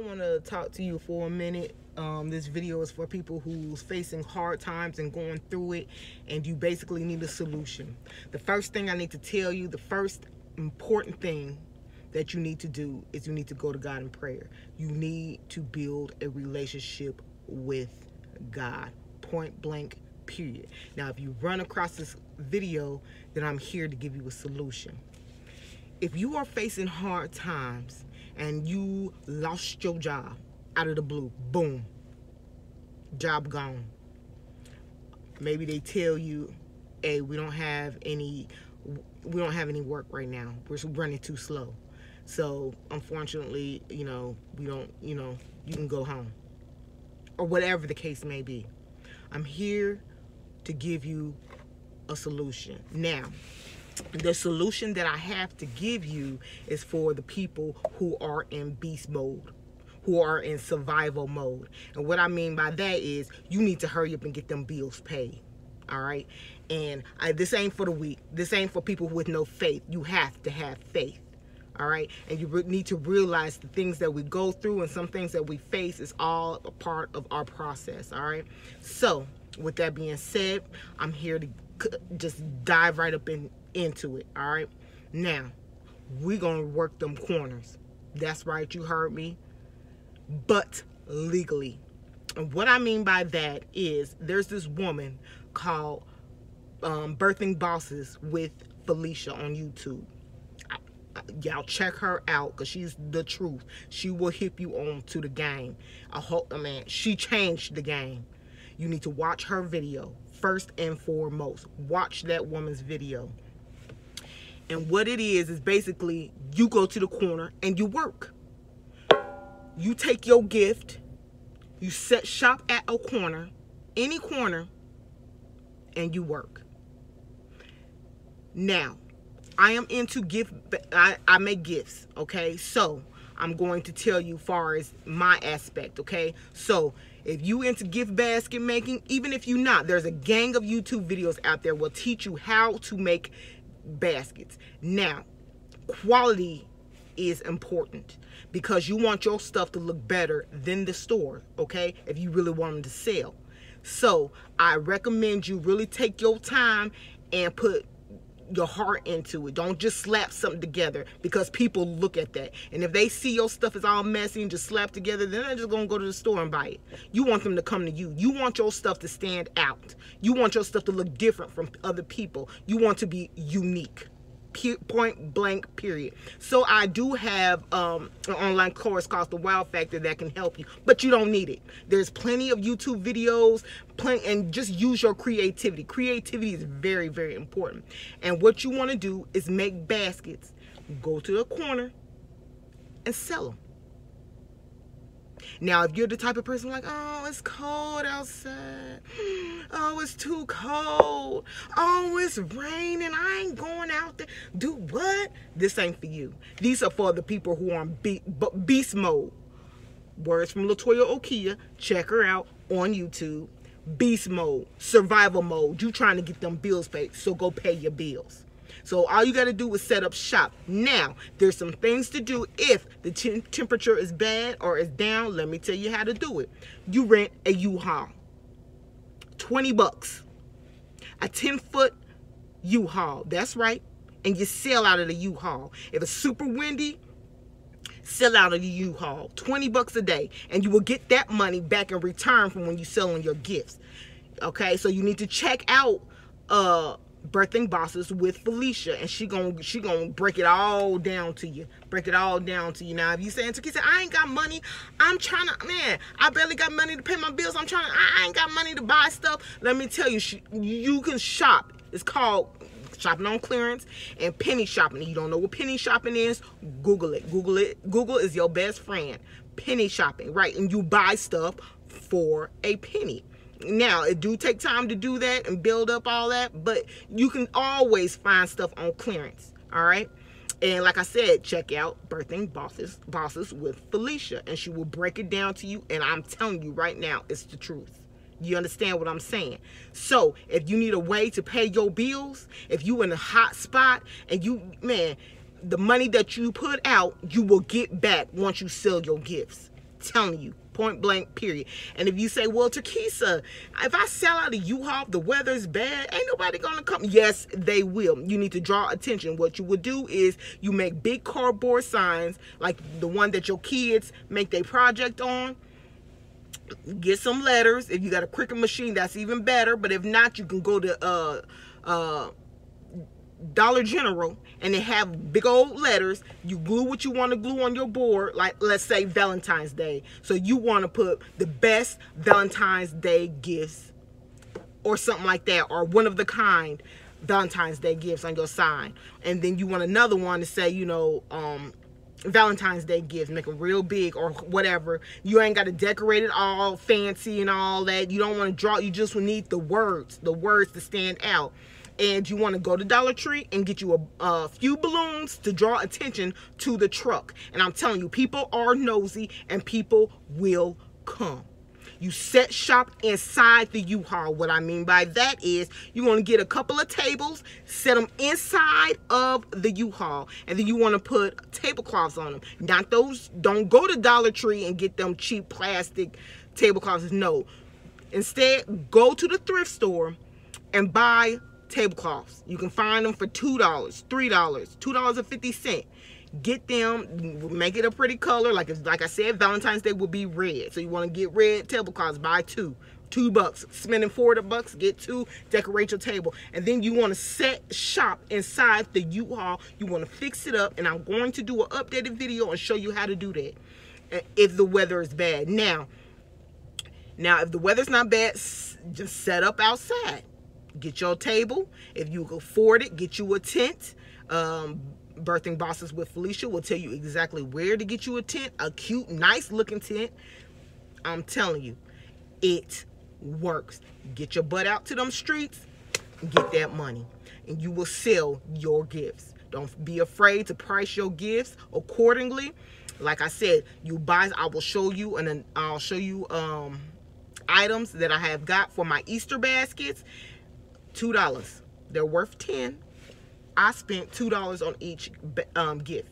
want to talk to you for a minute. This video is for people who's facing hard times and going through it, and you basically need a solution. The first thing I need to tell you, the first important thing that you need to do is you need to go to God in prayer. You need to build a relationship with God, point blank, period. Now, if you run across this video, then I'm here to give you a solution. If you are facing hard times and you lost your job out of the blue, boom, job gone. Maybe they tell you, hey, we don't have any work right now. We're running too slow. So unfortunately, you can go home, or whatever the case may be. I'm here to give you a solution. Now, the solution that I have to give you is for the people who are in beast mode, who are in survival mode. And what I mean by that is you need to hurry up and get them bills paid. All right. And this ain't for the weak. This ain't for people with no faith. You have to have faith. All right. And you need to realize the things that we go through and some things that we face is all a part of our process. All right. So with that being said, I'm here to just dive right up into it. All right. Now we're going to work them corners. That's right. You heard me. But legally. And what I mean by that is there's this woman called Birthing Bosses with Felicia on YouTube. Y'all check her out, because she's the truth. She will hip you on to the game. Man, she changed the game. You need to watch her video first and foremost. Watch that woman's video. And what it is basically you go to the corner and you work. You take your gift, you set shop at a corner, any corner, and you work. Now, I am into gift, I make gifts, okay? So, I'm going to tell you far as my aspect, okay? So, if you into gift basket making, even if you're not, there's a gang of YouTube videos out there will teach you how to make baskets. Now, quality is important, because you want your stuff to look better than the store, okay? If you really want them to sell. So I recommend you really take your time and put your heart into it. Don't just slap something together, because people look at that. And if they see your stuff is all messy and just slapped together, then they're just going to go to the store and buy it. You want them to come to you. You want your stuff to stand out. You want your stuff to look different from other people. You want to be unique. Point blank, period. So I do have an online course called The Wild Factor that can help you, but you don't need it. There's plenty of YouTube videos, and just use your creativity. Creativity is very, very important. And what you want to do is make baskets, go to the corner, and sell them. Now, if you're the type of person like, oh, it's cold outside. Oh, it's too cold. Oh, it's raining. I ain't going out there. Do what? This ain't for you. These are for the people who are on beast mode. Words from LaToya Okia. Check her out on YouTube. Beast mode. Survival mode. You trying to get them bills paid, so go pay your bills. So all you got to do is set up shop. Now, there's some things to do if the temperature is bad or is down. Let me tell you how to do it. You rent a U-Haul. 20 bucks. A 10-foot U-Haul. That's right. And you sell out of the U-Haul. If it's super windy, sell out of the U-Haul. 20 bucks a day. And you will get that money back in return from when you're selling your gifts. Okay? So you need to check out Birthing Bosses with Felicia, and she gonna break it all down to you. Break it all down to you. Now, if you saying, Takisa, I ain't got money. I'm trying to, man, I barely got money to pay my bills. I ain't got money to buy stuff. Let me tell you, you can shop. It's called shopping on clearance and penny shopping. If you don't know what penny shopping is, Google it. Google it. Google is your best friend. Penny shopping, right? And you buy stuff for a penny. Now, it do take time to do that and build up all that, but you can always find stuff on clearance, all right? And like I said, check out Birthing Bosses with Felicia, and she will break it down to you, and I'm telling you right now, it's the truth. You understand what I'm saying? So, if you need a way to pay your bills, if you in a hot spot, and you, man, the money that you put out, you will get back once you sell your gifts. telling you, point blank, period. And if you say, well, Terkeesa, if I sell out a U-Haul, the weather's bad, ain't nobody gonna come. Yes, they will. You need to draw attention. What you would do is you make big cardboard signs, like the one that your kids make their project on. Get some letters. If you got a Cricut machine, that's even better. But if not, you can go to Dollar General, and they have big old letters. You glue what you want to glue on your board, like let's say Valentine's Day. So you want to put the best Valentine's Day gifts or something like that, or one of the kind Valentine's Day gifts on your sign. And then you want another one to say, you know, Valentine's Day gifts, make them real big or whatever. You ain't got to decorate it all fancy and all that. You don't want to draw, you just need the words to stand out. And you want to go to Dollar Tree and get you a few balloons to draw attention to the truck. And I'm telling you, people are nosy and people will come. You set shop inside the U-Haul. What I mean by that is you want to get a couple of tables, set them inside of the U-Haul, and then you want to put tablecloths on them. Not those, don't go to Dollar Tree and get them cheap plastic tablecloths. No. Instead, go to the thrift store and buy tablecloths. You can find them for $2, $3, $2.50. Get them, make it a pretty color. Like I said, Valentine's Day will be red, so you want to get red tablecloths. Buy two bucks, spending $40, get two, decorate your table. And then you want to set shop inside the U-Haul. You want to fix it up, and I'm going to do an updated video and show you how to do that if the weather is bad. Now if the weather's not bad, just set up outside. Get your table. If you can afford it, get you a tent. Birthing Bosses with Felicia will tell you exactly where to get you a tent, a cute, nice looking tent. I'm telling you, it works. Get your butt out to them streets and get that money, and you will sell your gifts. Don't be afraid to price your gifts accordingly. Like I said, you buy, I will show you, and then I'll show you items that I have got for my Easter baskets. $2. They're worth 10. I spent $2 on each gift.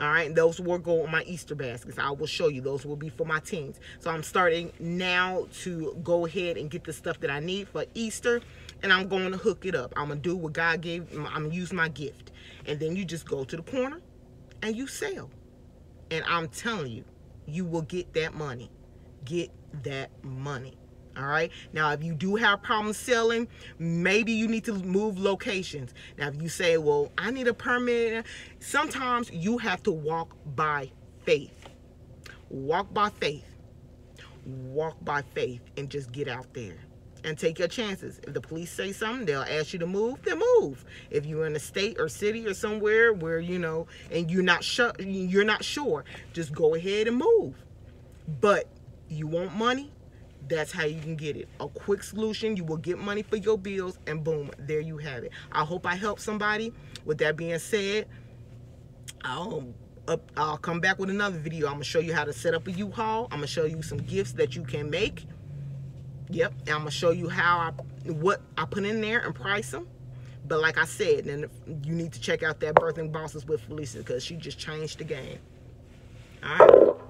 All right, and those will go on my Easter baskets. I will show you. Those will be for my teens. So I'm starting now to go ahead and get the stuff that I need for Easter, and I'm going to hook it up. I'm going to do what God gave. I'm going to use my gift. And then you just go to the corner and you sell. And I'm telling you, you will get that money. Get that money. All right. Now, if you do have problems selling, maybe you need to move locations. Now, if you say, well, I need a permit, sometimes you have to walk by faith. Walk by faith. Walk by faith and just get out there and take your chances. If the police say something, they'll ask you to move, then move. If you're in a state or city or somewhere where, you know, and you're not sure, just go ahead and move. But you want money? That's how you can get it. A quick solution. You will get money for your bills, and boom, there you have it. I hope I helped somebody. With that being said, I'll come back with another video. I'm going to show you how to set up a U-Haul. I'm going to show you some gifts that you can make. Yep. And I'm going to show you what I put in there and price them. But like I said, then you need to check out that Birthing Bosses with Felicia, because she just changed the game. All right.